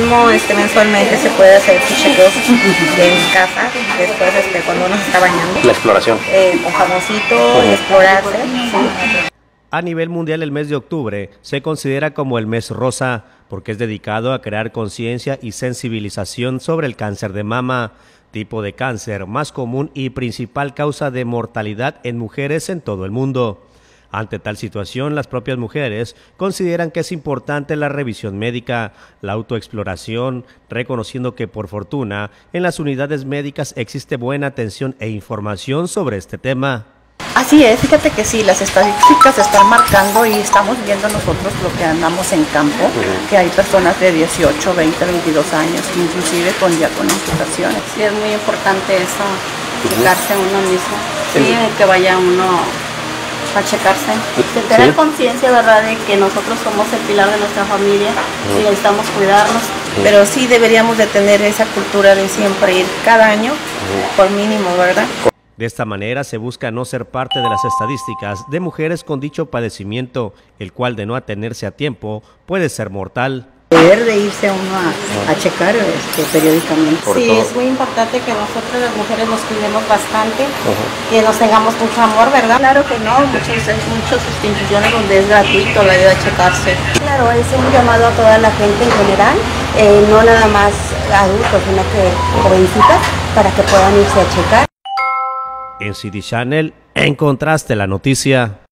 mismo mensualmente se puede hacer sus chequeos en casa, después cuando uno se está bañando. La exploración. Con jaboncito, explorarse. Sí. A nivel mundial, el mes de octubre se considera como el mes rosa porque es dedicado a crear conciencia y sensibilización sobre el cáncer de mama, tipo de cáncer más común y principal causa de mortalidad en mujeres en todo el mundo. Ante tal situación, las propias mujeres consideran que es importante la revisión médica, la autoexploración, reconociendo que por fortuna en las unidades médicas existe buena atención e información sobre este tema. Así es, fíjate que sí, las estadísticas están marcando y estamos viendo nosotros lo que andamos en campo, que hay personas de 18, 20, 22 años, inclusive con ya con amputaciones. Sí, es muy importante eso, checarse uno mismo, sí, que vaya uno a checarse, de tener conciencia, ¿verdad?, de que nosotros somos el pilar de nuestra familia y necesitamos cuidarnos. Pero sí deberíamos de tener esa cultura de siempre ir cada año, por mínimo, ¿verdad? De esta manera se busca no ser parte de las estadísticas de mujeres con dicho padecimiento, el cual de no atenerse a tiempo puede ser mortal. Poder de irse uno a checar periódicamente. Sí, es muy importante que nosotros las mujeres nos cuidemos bastante, que nos tengamos mucho amor, ¿verdad? Claro que no, muchas instituciones donde es gratuito la ayuda a checarse. Claro, es un llamado a toda la gente en general, no nada más adultos, sino que jovencitas, para que puedan irse a checar. En CD Channel, en contraste la noticia.